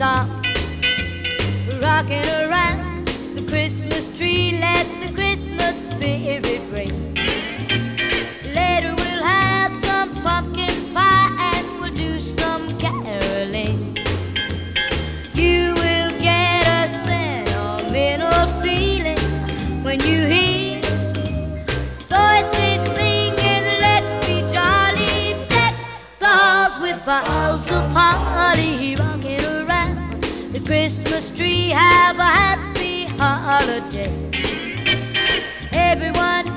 stop rocking around the Christmas tree. Let the Christmas spirit ring. Later we'll have some pumpkin pie and we'll do some caroling. You will get a sentimental feeling when you hear voices singing, let's be jolly, deck the halls with boughs of holly. Rocking around the Christmas tree, have a happy holiday. Everyone